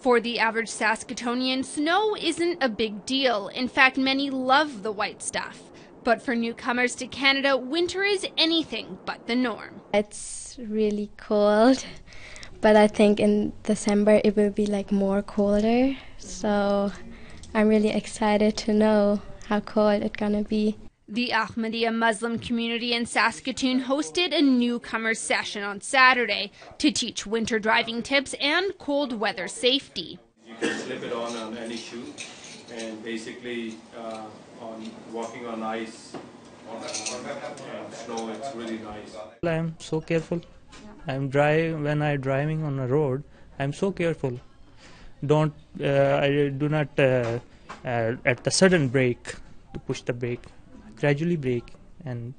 For the average Saskatoonian, snow isn't a big deal. In fact, many love the white stuff. But for newcomers to Canada, winter is anything but the norm. It's really cold, but I think in December it will be like more colder. So I'm really excited to know how cold it's gonna be. The Ahmadiyya Muslim community in Saskatoon hosted a newcomers session on Saturday to teach winter driving tips and cold weather safety. You can slip it on any shoe, and basically on walking on ice and snow, it's really nice. I'm so careful. When I'm driving on a road, I'm so careful. I do not at the sudden brake to push the brake. Gradually brake and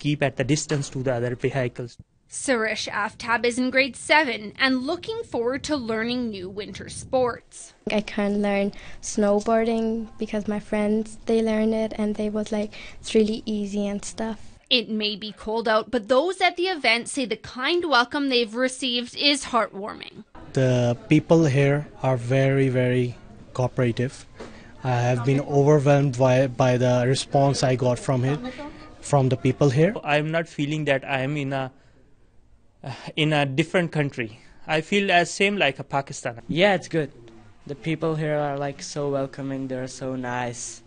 keep at the distance to the other vehicles. Suresh Aftab is in grade 7 and looking forward to learning new winter sports. I can learn snowboarding because my friends, they learned it and they was like, it's really easy and stuff. It may be cold out, but those at the event say the kind welcome they've received is heartwarming. The people here are very, very cooperative. I have been overwhelmed by the response I got from the people here. I'm not feeling that I'm in a different country. I feel as same like a Pakistan. Yeah, it's good. The people here are like so welcoming. They're so nice.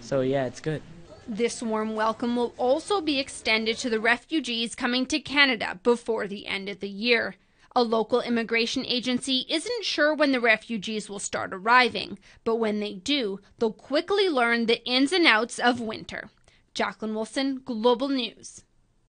So yeah, it's good. This warm welcome will also be extended to the refugees coming to Canada before the end of the year. A local immigration agency isn't sure when the refugees will start arriving, but when they do, they'll quickly learn the ins and outs of winter. Jacqueline Wilson, Global News.